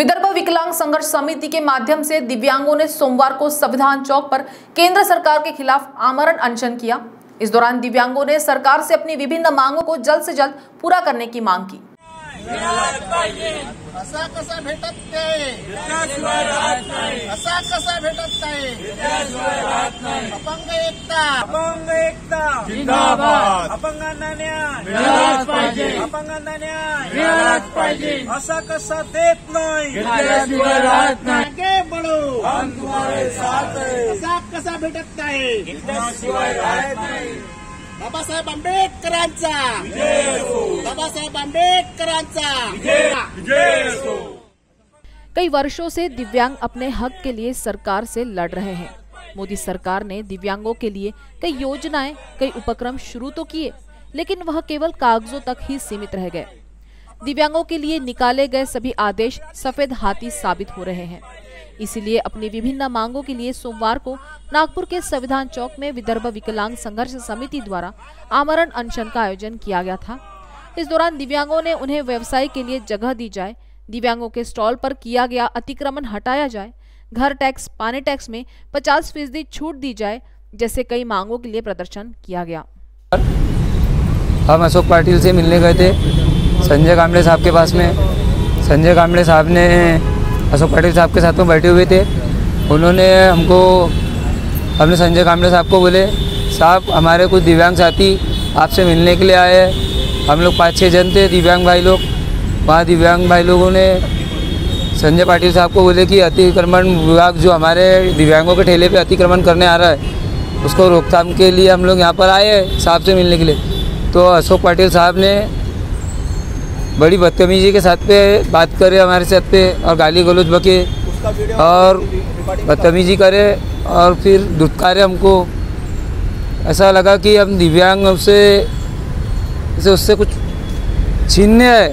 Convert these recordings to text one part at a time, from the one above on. विदर्भ विकलांग संघर्ष समिति के माध्यम से दिव्यांगों ने सोमवार को संविधान चौक पर केंद्र सरकार के खिलाफ आमरण अनशन किया। इस दौरान दिव्यांगों ने सरकार से अपनी विभिन्न मांगों को जल्द से जल्द पूरा करने की मांग की। बाबा साहेब अम्बेडकरांचा कई वर्षों से दिव्यांग अपने हक के लिए सरकार से लड़ रहे हैं। मोदी सरकार ने दिव्यांगों के लिए कई योजनाएं, कई उपक्रम शुरू तो किए, लेकिन वह केवल कागजों तक ही सीमित रह गए। दिव्यांगों के लिए निकाले गए सभी आदेश सफेद हाथी साबित हो रहे हैं। इसीलिए अपनी विभिन्न मांगों के लिए सोमवार को नागपुर के संविधान चौक में विदर्भ विकलांग संघर्ष समिति द्वारा आमरण अनशन का आयोजन किया गया था। इस दौरान दिव्यांगों ने उन्हें व्यवसाय के लिए जगह दी जाए, दिव्यांगों के स्टॉल पर किया गया अतिक्रमण हटाया जाए, घर टैक्स, पानी टैक्स में 50% छूट दी जाए जैसे कई मांगों के लिए प्रदर्शन किया गया। हम अशोक पाटिल से मिलने गए थे संजय कामले साहब के पास में। संजय कामले साहब ने अशोक पाटिल साहब के साथ में बैठे हुए थे। उन्होंने हमने संजय कामले साहब को बोले, साहब हमारे कुछ दिव्यांग साथी आपसे मिलने के लिए आए हैं। हम लोग 5-6 जन थे दिव्यांग भाई लोग। वहाँ दिव्यांग भाई लोगों ने संजय पाटिल साहब को बोले कि अतिक्रमण विभाग जो हमारे दिव्यांगों के ठेले पे अतिक्रमण करने आ रहा है, उसको रोकथाम के लिए हम लोग यहाँ पर आए हैं साहब से मिलने के लिए। तो अशोक पाटिल साहब ने बड़ी बदतमीजी के साथ पे बात करे हमारे साथ पे, और गाली गलौज बके और बदतमीजी करे और फिर दुत्कारे। हमको ऐसा लगा कि हम दिव्यांग उससे कुछ छीनने है।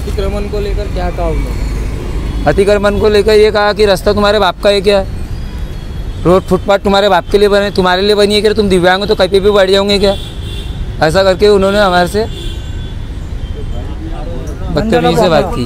अतिक्रमण को लेकर क्या कहा उन्होंने? अतिक्रमण को लेकर ये कहा कि रास्ता तुम्हारे बाप का है क्या? रोड फुटपाथ तुम्हारे बाप के लिए बने, तुम्हारे लिए बनी है क्या? तुम दिव्यांग हो तो कहीं भी बढ़ जाओगे क्या? ऐसा करके उन्होंने हमारे से बदतमीजी से बात की।